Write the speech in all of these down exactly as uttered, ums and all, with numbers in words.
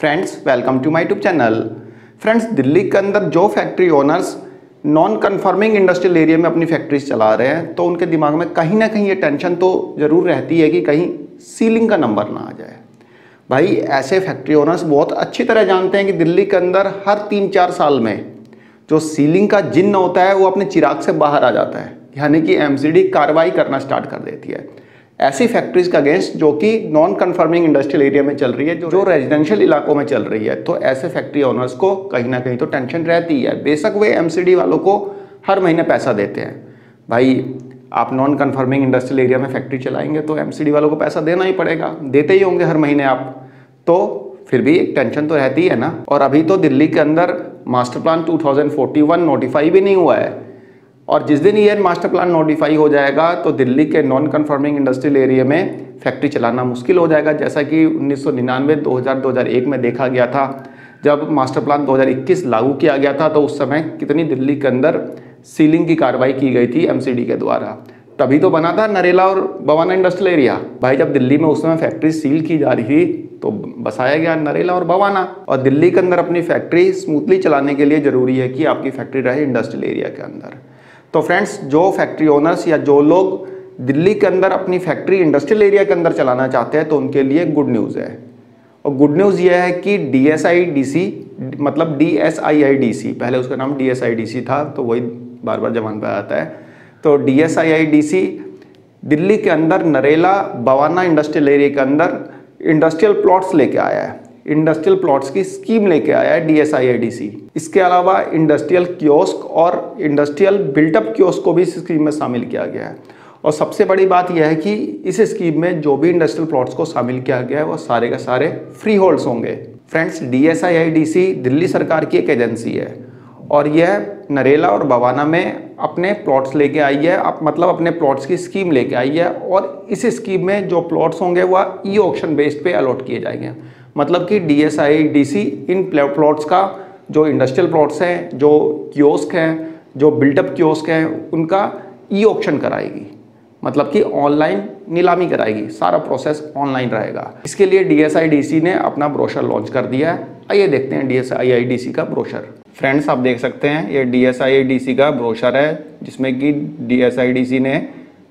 Friends welcome to my YouTube channel. Friends Delhi के अंदर जो factory owners non conforming industrial area में अपनी फैक्ट्रीज चला रहे हैं तो उनके दिमाग में कहीं ना कहीं ये टेंशन तो ज़रूर रहती है कि कहीं सीलिंग का नंबर ना आ जाए। भाई ऐसे फैक्ट्री ओनर्स बहुत अच्छी तरह जानते हैं कि दिल्ली के अंदर हर तीन चार साल में जो सीलिंग का जिन्न होता है वो अपने चिराग से बाहर आ जाता है, यानी कि एम सी डी कार्रवाई करना स्टार्ट कर देती है ऐसी फैक्ट्रीज का अगेंस्ट जो कि नॉन कन्फर्मिंग इंडस्ट्रियल एरिया में चल रही है, जो रेजिडेंशियल इलाकों में चल रही है। तो ऐसे फैक्ट्री ओनर्स को कहीं ना कहीं तो टेंशन रहती है। बेशक वे एमसीडी वालों को हर महीने पैसा देते हैं, भाई आप नॉन कन्फर्मिंग इंडस्ट्रियल एरिया में फैक्ट्री चलाएंगे तो एमसीडी वालों को पैसा देना ही पड़ेगा, देते ही होंगे हर महीने आप, तो फिर भी एक टेंशन तो रहती है ना। और अभी तो दिल्ली के अंदर master plan two thousand forty one notify भी नहीं हुआ है, और जिस दिन ये मास्टर प्लान नोटिफाई हो जाएगा तो दिल्ली के नॉन कन्फर्मिंग इंडस्ट्रियल एरिया में फैक्ट्री चलाना मुश्किल हो जाएगा, जैसा कि उन्नीस सौ निन्यानवे, दो हज़ार, दो हज़ार एक में देखा गया था। जब मास्टर प्लान दो हज़ार इक्कीस लागू किया गया था तो उस समय कितनी दिल्ली के अंदर सीलिंग की कार्रवाई की गई थी एमसीडी के द्वारा, तभी तो बना था नरेला और बवाना इंडस्ट्रियल एरिया। भाई जब दिल्ली में उस समय फैक्ट्री सील की जा रही थी तो बसाया गया नरेला और बवाना। और दिल्ली के अंदर अपनी फैक्ट्री स्मूथली चलाने के लिए ज़रूरी है कि आपकी फैक्ट्री रहे इंडस्ट्रियल एरिया के अंदर। तो फ्रेंड्स जो फैक्ट्री ओनर्स या जो लोग दिल्ली के अंदर अपनी फैक्ट्री इंडस्ट्रियल एरिया के अंदर चलाना चाहते हैं तो उनके लिए गुड न्यूज़ है। और गुड न्यूज़ यह है कि D S I I D C मतलब D S I I D C, पहले उसका नाम D S I I D C था तो वही बार बार जबान पर आता है, तो D S I I D C Delhi के अंदर नरेला बवाना इंडस्ट्रियल एरिया के अंदर इंडस्ट्रियल प्लॉट्स लेके आया है, इंडस्ट्रियल प्लॉट्स की स्कीम लेके आया है D S I I D C. इसके अलावा इंडस्ट्रियल कियोस्क और इंडस्ट्रियल बिल्टअप कियोस्क को भी इस स्कीम में शामिल किया गया है। और सबसे बड़ी बात यह है कि इस स्कीम में जो भी इंडस्ट्रियल प्लॉट्स को शामिल किया गया है वो सारे का सारे फ्री होल्ड्स होंगे। Friends D S I I D C Delhi सरकार की एक एजेंसी है और यह नरेला और बवाना में अपने प्लॉट्स लेके आई है, आप मतलब अपने प्लॉट्स की स्कीम लेके आई है। और इस स्कीम में जो प्लॉट्स होंगे वह ई ऑक्शन बेस्ड पे अलॉट किए जाएंगे, मतलब कि D S I I D C इन प्लॉट्स का जो इंडस्ट्रियल प्लॉट्स हैं, जो कियोस्क हैं, जो बिल्टअप कियोस्क हैं, उनका ई ऑक्शन कराएगी, मतलब कि ऑनलाइन नीलामी कराएगी, सारा प्रोसेस ऑनलाइन रहेगा। इसके लिए D S I I D C ने अपना ब्रोशर लॉन्च कर दिया है। आइए देखते हैं D S I I D C का ब्रोशर। फ्रेंड्स आप देख सकते हैं ये D S I I D C का ब्रोशर है, जिसमें कि D S I I D C ने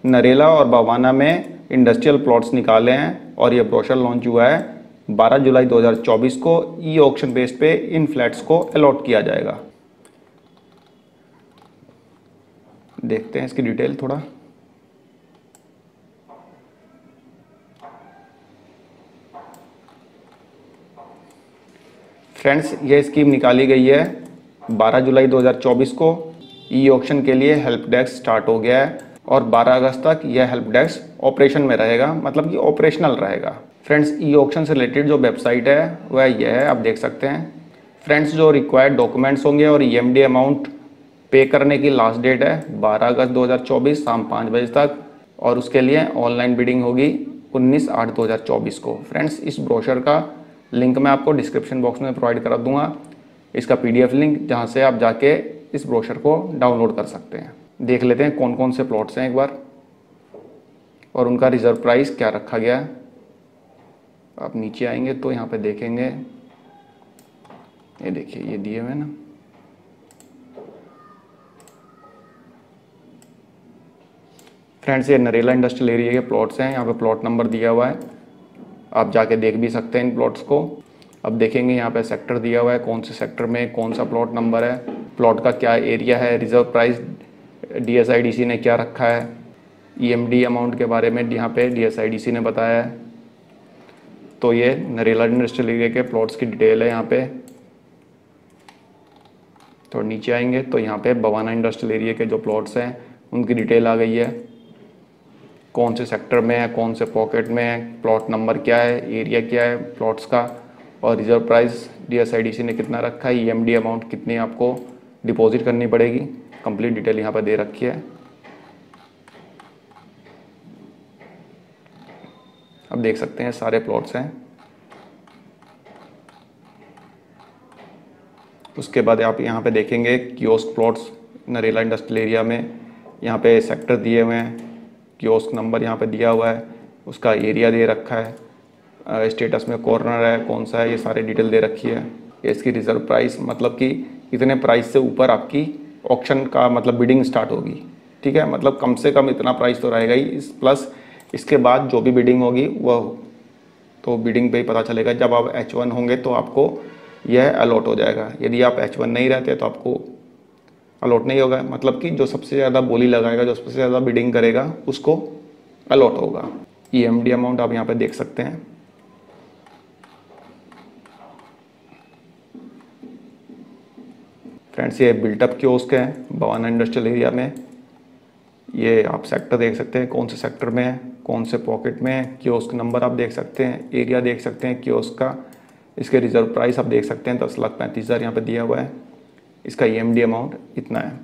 नरेला और बवाना में इंडस्ट्रियल प्लॉट्स निकाले हैं और ये ब्रोशर लॉन्च हुआ है बारह जुलाई दो हज़ार चौबीस को। ई ऑक्शन बेस पे इन फ्लैट्स को अलॉट किया जाएगा। देखते हैं इसकी डिटेल थोड़ा। फ्रेंड्स ये स्कीम निकाली गई है बारह जुलाई दो हज़ार चौबीस को। ई ऑक्शन के लिए हेल्प डेस्क स्टार्ट हो गया है और बारह अगस्त तक यह हेल्प डेस्क ऑपरेशन में रहेगा, मतलब कि ऑपरेशनल रहेगा। फ्रेंड्स ई ऑक्शन से रिलेटेड जो वेबसाइट है वह यह है, आप देख सकते हैं। फ्रेंड्स जो रिक्वायर्ड डॉक्यूमेंट्स होंगे और ई एम डी अमाउंट पे करने की लास्ट डेट है बारह अगस्त दो हज़ार चौबीस शाम पाँच बजे तक, और उसके लिए ऑनलाइन बिडिंग होगी उन्नीस आठ दो हज़ार चौबीस को। फ्रेंड्स इस ब्रोशर का लिंक मैं आपको डिस्क्रिप्शन बॉक्स में प्रोवाइड करा दूंगा, इसका पी डी एफ लिंक, जहाँ से आप जाके इस ब्रोशर को डाउनलोड कर सकते हैं। देख लेते हैं कौन कौन से प्लॉट्स हैं एक बार, और उनका रिजर्व प्राइस क्या रखा गया है। आप नीचे आएंगे तो यहाँ पे देखेंगे, ये देखिए ये दिए हुए ना। फ्रेंड्स ये नरेला इंडस्ट्रियल एरिया के प्लॉट्स हैं, यहाँ पे प्लॉट नंबर दिया हुआ है, आप जाके देख भी सकते हैं इन प्लॉट्स को। अब देखेंगे यहाँ पे सेक्टर दिया हुआ है, कौन से सेक्टर में कौन सा प्लॉट नंबर है, प्लॉट का क्या एरिया है, reserve price D S I I D C ने क्या रखा है, ई एम डी अमाउंट के बारे में यहाँ पे D S I I D C ने बताया है। तो ये नरेला इंडस्ट्रियल एरिया के प्लॉट्स की डिटेल है यहाँ पे। तो नीचे आएंगे तो यहाँ पे बवाना इंडस्ट्रियल एरिया के जो प्लॉट्स हैं उनकी डिटेल आ गई है, कौन से सेक्टर में है, कौन से पॉकेट में है, प्लॉट नंबर क्या है, एरिया क्या है प्लॉट्स का, और reserve price D S I I D C ने कितना रखा है, ई एम डी अमाउंट कितनी आपको डिपॉजिट करनी पड़ेगी, कंप्लीट डिटेल यहाँ पर दे रखी है। अब देख सकते हैं सारे प्लॉट्स हैं। उसके बाद आप यहाँ पे देखेंगे kiosk plots Narela industrial area में, यहाँ पे सेक्टर दिए हुए हैं, कियोस्क नंबर यहाँ पे दिया हुआ है, उसका एरिया दे रखा है। स्टेटस में कॉर्नर है कौन सा है, ये सारे डिटेल दे रखी है। इसकी रिजर्व प्राइस मतलब कि इतने प्राइस से ऊपर आपकी ऑक्शन का मतलब बिडिंग स्टार्ट होगी, ठीक है, मतलब कम से कम इतना प्राइस तो रहेगा ही, इस प्लस इसके बाद जो भी बिडिंग होगी वह तो बिडिंग पे ही पता चलेगा। जब आप एच वन होंगे तो आपको यह अलॉट हो जाएगा, यदि आप एच वन नहीं रहते तो आपको अलॉट नहीं होगा, मतलब कि जो सबसे ज़्यादा बोली लगाएगा, जो सबसे ज़्यादा बिडिंग करेगा उसको अलॉट होगा। ई एम डी अमाउंट आप यहाँ पे देख सकते हैं, फ्रेंड्स ये बिल्टअप कियोस्क है बवाना इंडस्ट्रियल एरिया में। ये आप सेक्टर देख सकते हैं कौन से सेक्टर में है, कौन से पॉकेट में है, कियोस्क नंबर आप देख सकते हैं, एरिया देख सकते हैं कियोस्क का, इसके रिजर्व प्राइस आप देख सकते हैं दस लाख पैंतीस हज़ार यहाँ पर दिया हुआ है, इसका ई एम डी अमाउंट इतना है।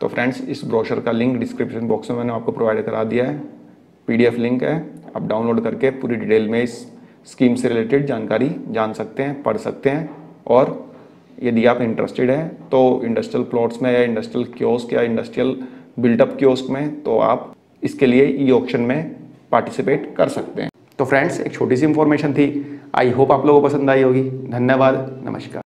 तो फ्रेंड्स इस ब्रोशर का लिंक डिस्क्रिप्शन बॉक्स में मैंने आपको प्रोवाइड करा दिया है, पीडीएफ लिंक है, आप डाउनलोड करके पूरी डिटेल में इस स्कीम से रिलेटेड जानकारी जान सकते हैं, पढ़ सकते हैं। और यदि आप इंटरेस्टेड हैं तो इंडस्ट्रियल प्लॉट्स में या इंडस्ट्रियल कियोस्क या इंडस्ट्रियल बिल्टअप कियोस्क में तो आप इसके लिए ई ऑक्शन में पार्टिसिपेट कर सकते हैं। तो फ्रेंड्स एक छोटी सी इंफॉर्मेशन थी, आई होप आप लोगों को पसंद आई होगी। धन्यवाद, नमस्कार।